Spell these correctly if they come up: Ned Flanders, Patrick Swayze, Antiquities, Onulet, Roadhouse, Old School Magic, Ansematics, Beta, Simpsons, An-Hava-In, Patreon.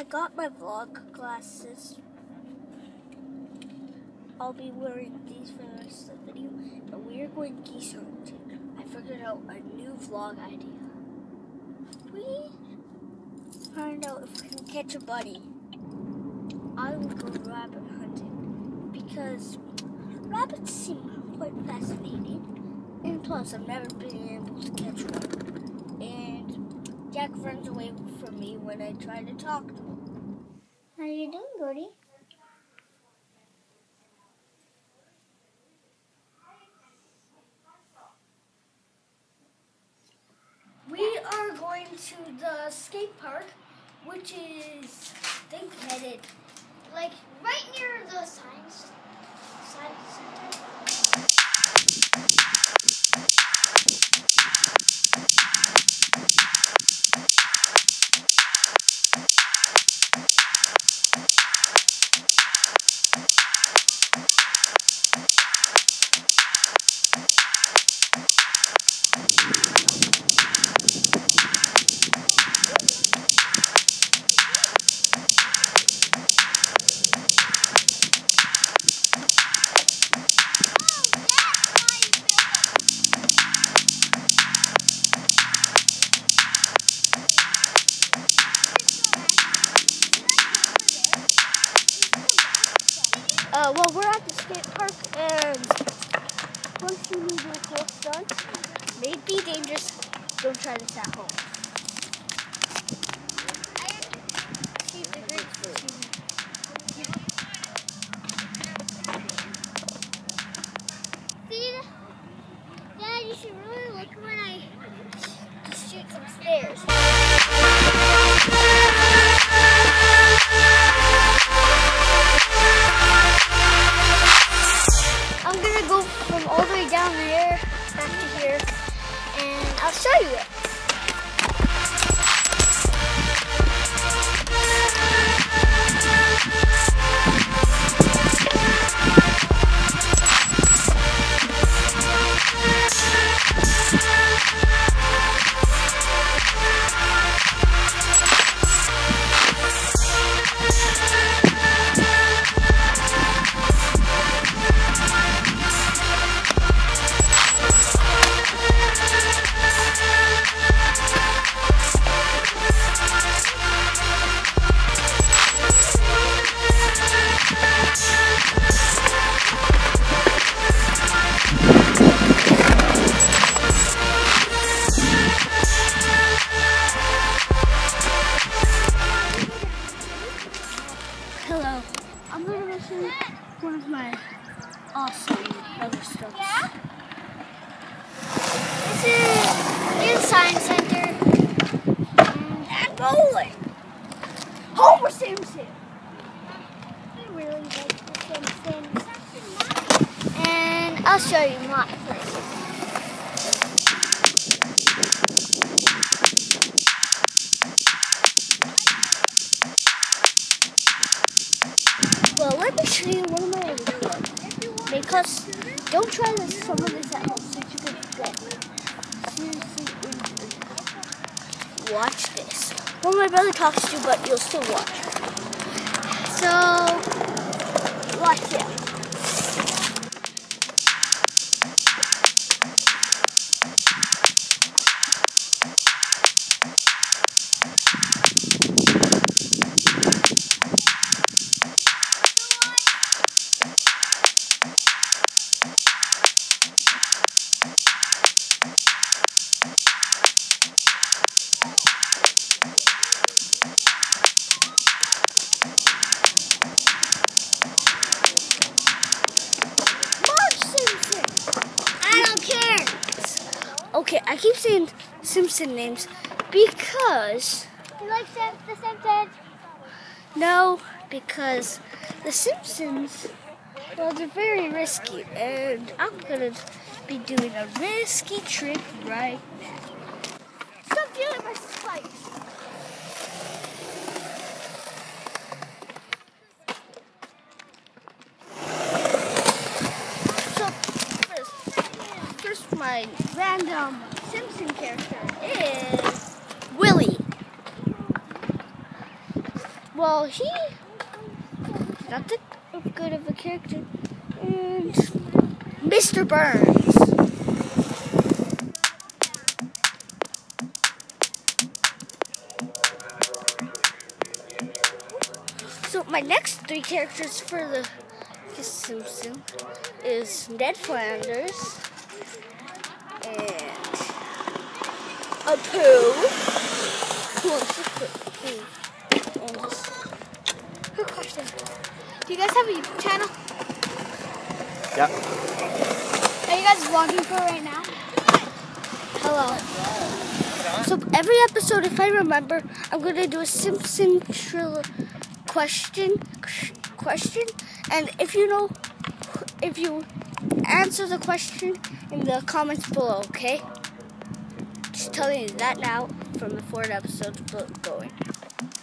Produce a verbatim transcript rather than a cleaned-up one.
I got my vlog glasses. I'll be wearing these for the rest of the video, and we are going geese hunting. I figured out a new vlog idea. We find out if we can catch a bunny. I will go rabbit hunting because rabbits seem quite fascinating, and plus I've never been able to catch one. And Jack runs away from me when I try to talk to him. How are you doing, Gordy? To the skate park, which is think headed like right near the science science Uh, well, we're at the skate park, and once you leave your clothes done, may be dangerous. Don't try this at home. See, Dad, you should really look when I shoot some stairs. I'll show you it. One of my awesome other stuff. Yeah? This is in Science Center. And bowling. Homer Simpson. I really like the Simpsons. And I'll show you my place. Well, let me show you one of my other videos, because don't try this, some of this at home, so you can get seriously injured. Watch this. Well, my brother talks to you, but you'll still watch. So, watch it. Okay, I keep saying Simpson names because... You like The Simpsons? No, because The Simpsons, well, they're very risky, and I'm going to be doing a risky trick right now. Stop dealing with spikes! My random Simpson character is Willie. well, he not that good of a character. And Mister Burns. So my next three characters for the Simpsons is Ned Flanders and a poo who wants to put poo on this. Good question. Do you guys have a YouTube channel? Yeah. Are you guys vlogging for right now? Hello. So every episode, if I remember, I'm gonna do a Simpson trilo question question. And if you know, if you answer the question in the comments below, okay? Just telling you that now from the forward episodes going.